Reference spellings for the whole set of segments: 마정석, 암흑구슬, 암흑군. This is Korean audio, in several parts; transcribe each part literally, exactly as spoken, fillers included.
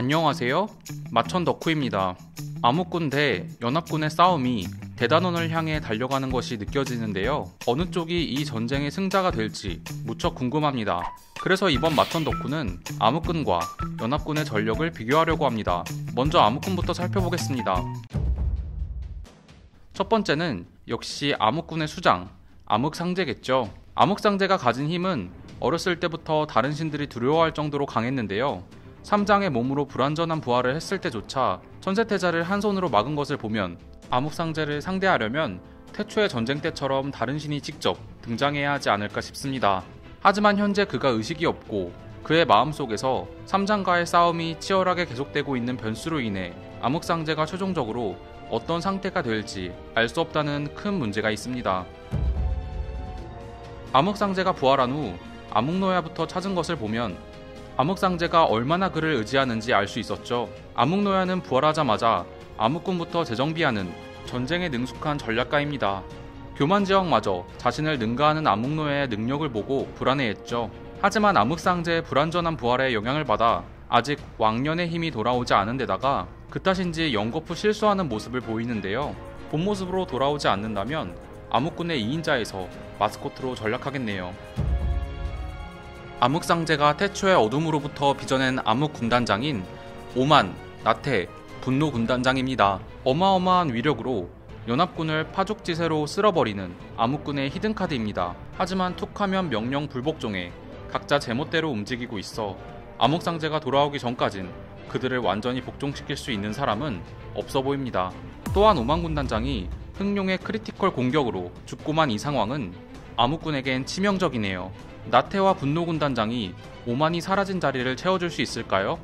안녕하세요, 마천 덕후입니다. 암흑군 대 연합군의 싸움이 대단원을 향해 달려가는 것이 느껴지는데요, 어느 쪽이 이 전쟁의 승자가 될지 무척 궁금합니다. 그래서 이번 마천 덕후는 암흑군과 연합군의 전력을 비교하려고 합니다. 먼저 암흑군부터 살펴보겠습니다. 첫 번째는 역시 암흑군의 수장, 암흑상제겠죠. 암흑상제가 가진 힘은 어렸을 때부터 다른 신들이 두려워할 정도로 강했는데요, 삼장의 몸으로 불완전한 부활을 했을 때조차 천세태자를 한 손으로 막은 것을 보면 암흑상제를 상대하려면 태초의 전쟁 때처럼 다른 신이 직접 등장해야 하지 않을까 싶습니다. 하지만 현재 그가 의식이 없고 그의 마음속에서 삼장과의 싸움이 치열하게 계속되고 있는 변수로 인해 암흑상제가 최종적으로 어떤 상태가 될지 알 수 없다는 큰 문제가 있습니다. 암흑상제가 부활한 후 암흑노야부터 찾은 것을 보면 암흑상제가 얼마나 그를 의지하는지 알 수 있었죠. 암흑노야는 부활하자마자 암흑군부터 재정비하는 전쟁에 능숙한 전략가입니다. 교만지역마저 자신을 능가하는 암흑노야의 능력을 보고 불안해했죠. 하지만 암흑상제의 불완전한 부활에 영향을 받아 아직 왕년의 힘이 돌아오지 않은 데다가 그 탓인지 연거푸 실수하는 모습을 보이는데요, 본 모습으로 돌아오지 않는다면 암흑군의 이인자에서 마스코트로 전락하겠네요. 암흑상제가 태초의 어둠으로부터 빚어낸 암흑군단장인 오만, 나태, 분노군단장입니다. 어마어마한 위력으로 연합군을 파죽지세로 쓸어버리는 암흑군의 히든카드입니다. 하지만 툭하면 명령 불복종해 각자 제멋대로 움직이고 있어 암흑상제가 돌아오기 전까진 그들을 완전히 복종시킬 수 있는 사람은 없어 보입니다. 또한 오만군단장이 흑룡의 크리티컬 공격으로 죽고만 이 상황은 암흑군에겐 치명적이네요. 나태와 분노군단장이 오만이 사라진 자리를 채워줄 수 있을까요?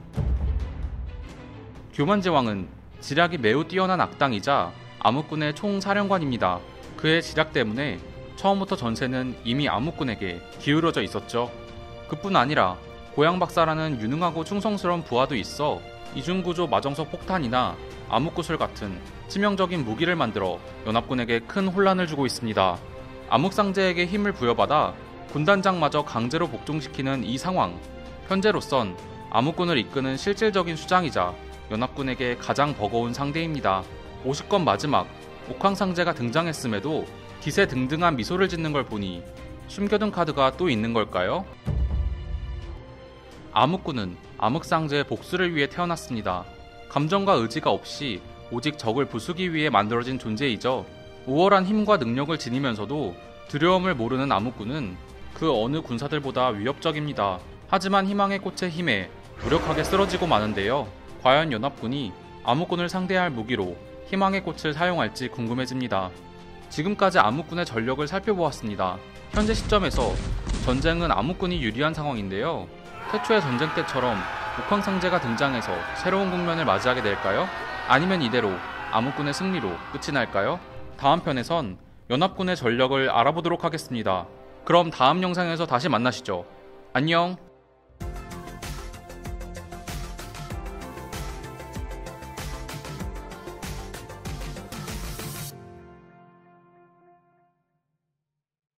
교만제왕은 지략이 매우 뛰어난 악당이자 암흑군의 총사령관입니다. 그의 지략 때문에 처음부터 전세는 이미 암흑군에게 기울어져 있었죠. 그뿐 아니라 고양박사라는 유능하고 충성스러운 부하도 있어 이중구조 마정석 폭탄이나 암흑구슬 같은 치명적인 무기를 만들어 연합군에게 큰 혼란을 주고 있습니다. 암흑상제에게 힘을 부여받아 군단장마저 강제로 복종시키는 이 상황, 현재로선 암흑군을 이끄는 실질적인 수장이자 연합군에게 가장 버거운 상대입니다. 오십 권 마지막 옥황상제가 등장했음에도 기세 등등한 미소를 짓는 걸 보니 숨겨둔 카드가 또 있는 걸까요? 암흑군은 암흑상제의 복수를 위해 태어났습니다. 감정과 의지가 없이 오직 적을 부수기 위해 만들어진 존재이죠. 우월한 힘과 능력을 지니면서도 두려움을 모르는 암흑군은 그 어느 군사들보다 위협적입니다. 하지만 희망의 꽃의 힘에 무력하게 쓰러지고 마는데요, 과연 연합군이 암흑군을 상대할 무기로 희망의 꽃을 사용할지 궁금해집니다. 지금까지 암흑군의 전력을 살펴보았습니다. 현재 시점에서 전쟁은 암흑군이 유리한 상황인데요, 태초의 전쟁 때처럼 옥황상제가 등장해서 새로운 국면을 맞이하게 될까요? 아니면 이대로 암흑군의 승리로 끝이 날까요? 다음 편에선 연합군의 전력을 알아보도록 하겠습니다. 그럼 다음 영상에서 다시 만나시죠. 안녕!